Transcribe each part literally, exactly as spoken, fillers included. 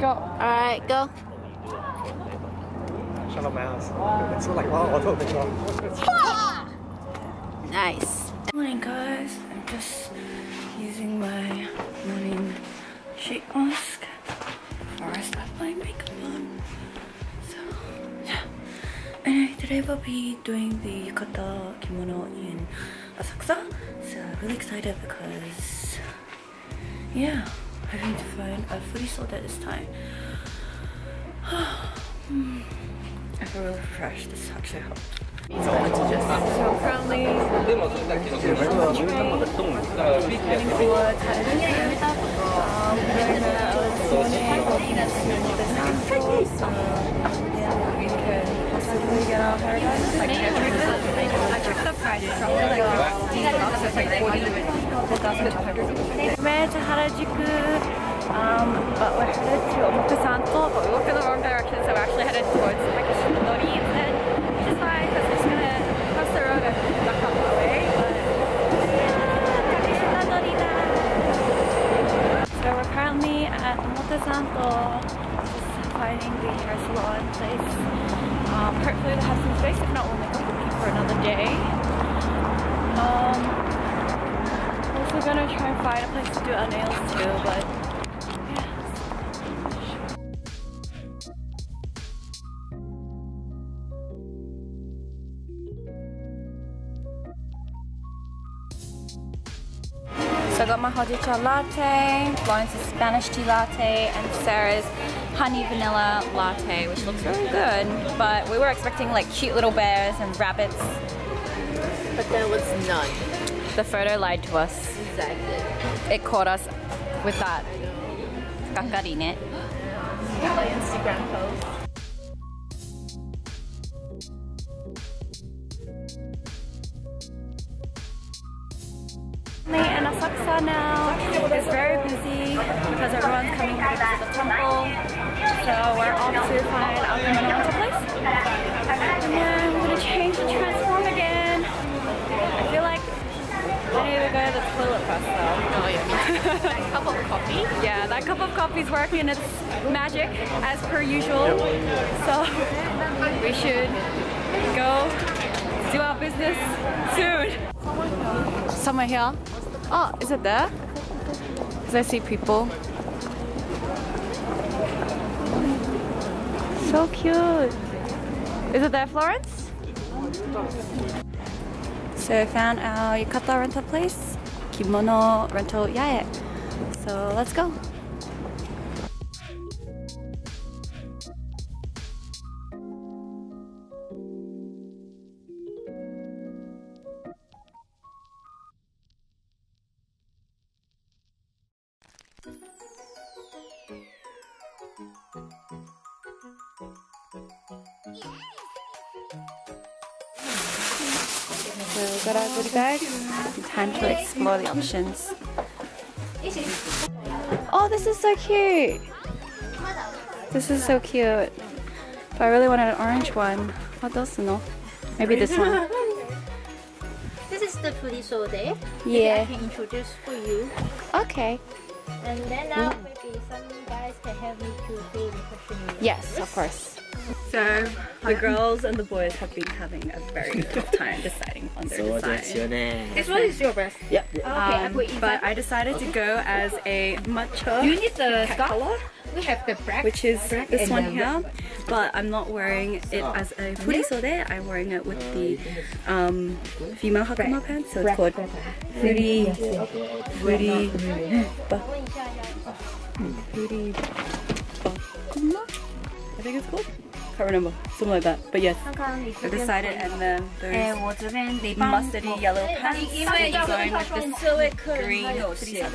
Go. Alright, go. Shut up my ass. It's like, oh, nice. Good morning, guys. I'm just using my morning sheet mask before I start putting makeup on. So, yeah. Anyway, today we'll be doing the yukata kimono in Asakusa. So, I'm really excited because, yeah. I need to find a furisode this time. I feel really refreshed. This actually helped. It's going to just so friendly. We're to Harajuku. Um, but we're headed to Omokusanto, but we looked in the wrong direction, so we're actually headed towards like Shinori instead, which is fine because we're just gonna cross the road and back up the way. But yeah, so we're currently at Omokusanto, just finding the hair salon place. Um, hopefully they have some space. If not, we'll make up looking for another day. Um, also gonna try and find a place to do our nails too, but. So I got my hojicha latte, Florence's Spanish tea latte, and Sarah's honey vanilla latte, which looks really good. But we were expecting like cute little bears and rabbits. But there was none. The photo lied to us. Exactly. It caught us with that kakarinet. My Instagram post. And Asakusa now is very busy because everyone's coming back to the temple. So we're off to find our matcha place. And then I'm gonna change and transform again. I feel like I need to go to the toilet first though. Oh yeah. A cup of coffee. Yeah, that cup of coffee's working. It's magic as per usual. So we should go do our business soon. Somewhere here. Oh, is it there? Because I see people. So cute. Is it there, Florence? So I found our yukata rental place. Kimono rental yae. So let's go. So we got our goodie bag. Time to explore the options. Oh, this is so cute! This is so cute. But I really wanted an orange one. What else? No. Maybe this one. This is the furisode. Yeah. I can introduce for you. Okay. And then now maybe some guys can help me to fill the questionnaire. Yes, of course. So, the girls and the boys have been having a very tough time deciding on their so design. This one is your best. Yeah. yeah. Um, okay, but I decided okay. to go as a matcha you need the color, we have the black, which is black this one here. Red. But I'm not wearing it as a furisode. I'm wearing it with the um, female hakama pants. So it's called furi furi furi I think it's called. I can't remember, something like that, but yes, I decided, and then those mustardy yellow pants going with the green furisode.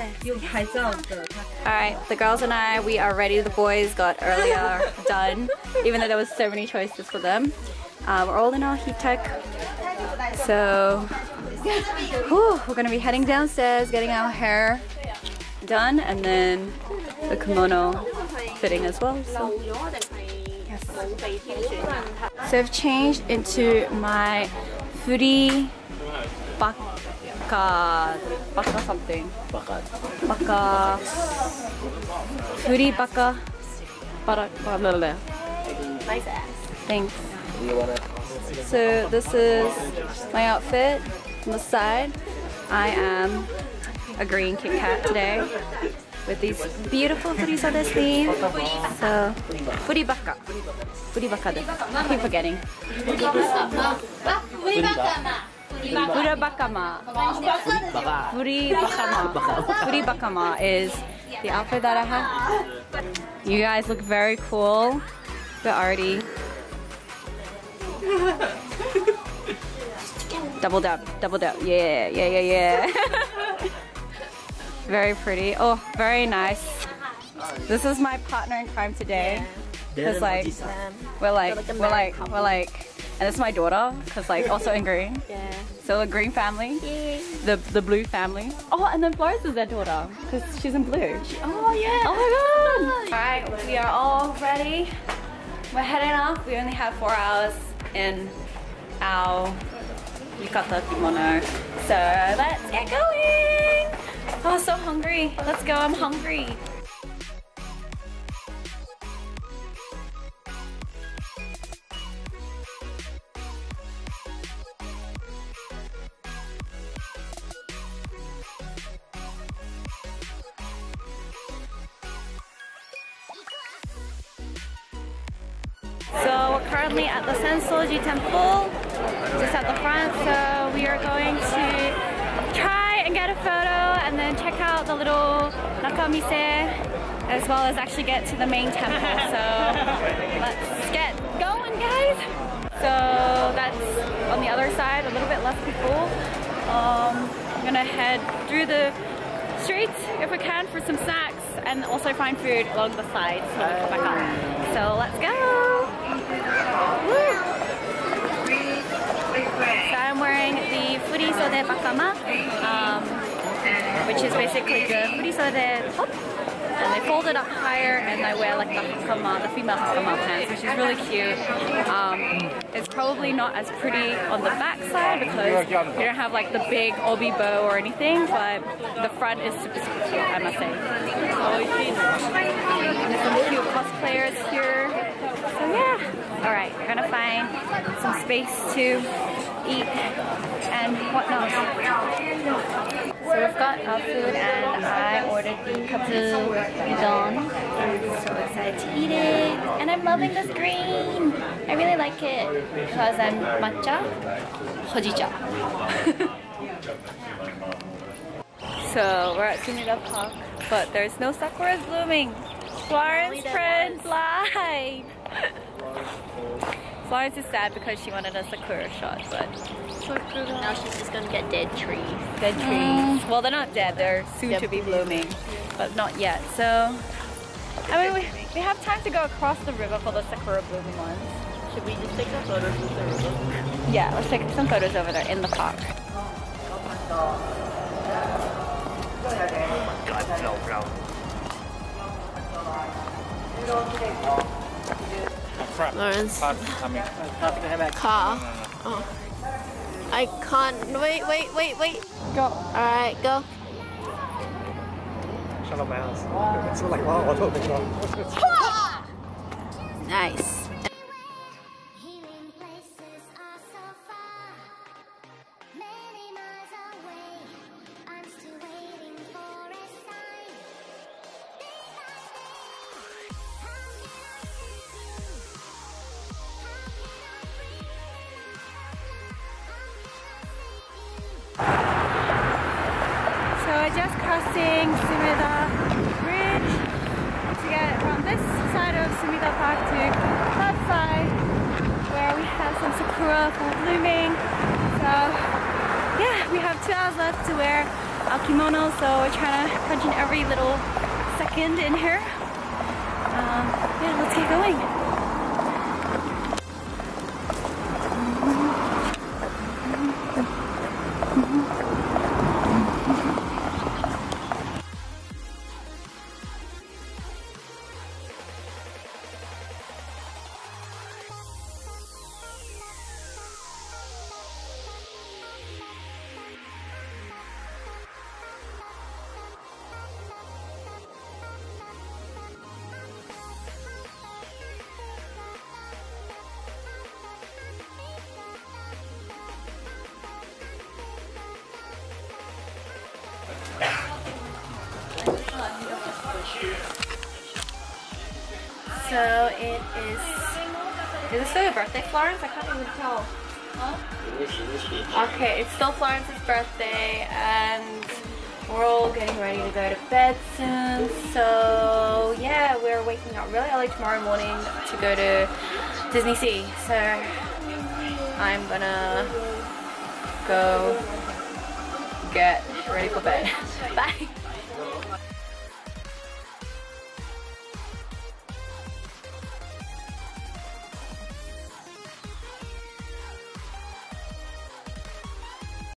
Alright, the girls and I, we are ready. The boys got earlier done, even though there was so many choices for them. Uh, we're all in our heat tech, so whew, we're going to be heading downstairs, getting our hair done, and then the kimono fitting as well. So. So I've changed into my furi baka, baka something, baka, furi baka buttock, blah, blah, blah. Nice ass. Thanks. So this is my outfit on the side. I am a green Kit Kat today with these beautiful furisode sleeves. So, furibaka. Furibaka. I keep forgetting. Furihakama. Furihakama. Furihakama is the outfit that I have. You guys look very cool. We're already double dab, double dab. Yeah, yeah, yeah, yeah. Very pretty. Oh, very nice. This is my partner in crime today. Cause like we're like we're like we're like. And it's my daughter, because like also in green. Yeah. So the green family. Yay. The the blue family. Oh, and then Flores is their daughter, because she's in blue. She, oh yeah. Oh my god. Oh. Alright, we are all ready. We're heading off. We only have four hours in our yukata kimono. So let's get going. Oh, so hungry. Let's go. I'm hungry. So we're currently at the Sensoji Temple, just at the front, so we are going to try and get a photo and then check out the little Nakamise, as well as actually get to the main temple. So let's get going, guys! So that's on the other side, a little bit less people. Um, I'm gonna head through the streets if we can for some snacks and also find food along the side so we can come back up. So let's go! So I'm wearing the furisode bakama, um, which is basically the furisode top, and they fold it up higher, and I wear like the hakama, the female hakama pants, which is really cute. Um, it's probably not as pretty on the back side because you don't have like the big obi bow or anything, but the front is super, super cute, I must say. And there's some cute cosplayers here. So yeah. Alright, we're gonna find some space to eat and whatnot. So we've got our food and I ordered the katsu udon. I'm so excited to eat it. And I'm loving this green. I really like it because I'm matcha, hojicha. So we're at Junida Park, but there's no sakuras blooming. Florence friends live! Florence is sad because she wanted a sakura shot, but now she's just gonna get dead trees. Dead trees. Mm. Well, they're not dead, they're soon they're to be blooming, but not yet. So, I mean, we, we have time to go across the river for the sakura blooming ones. Should we just take some photos of the river? Yeah, let's take some photos over there in the park. Oh my god, no, bro. Lawrence. Car. Oh. I can't. Wait, wait, wait, wait. Go. Alright, go. Shut up my house. It's like, wow, I don't think so. Nice. Just crossing Sumida Bridge to get from this side of Sumida Park to that side where we have some sakura for blooming. So yeah, we have two hours left to wear our kimono, so we're trying to crunch in every little second in here. Um, yeah, let's get going. So it is. Is it still your birthday, Florence? I can't even tell. Huh? Okay, it's still Florence's birthday, and we're all getting ready to go to bed soon. So yeah, we're waking up really early tomorrow morning to go to Disney Sea. So I'm gonna go get ready for bed. Bye.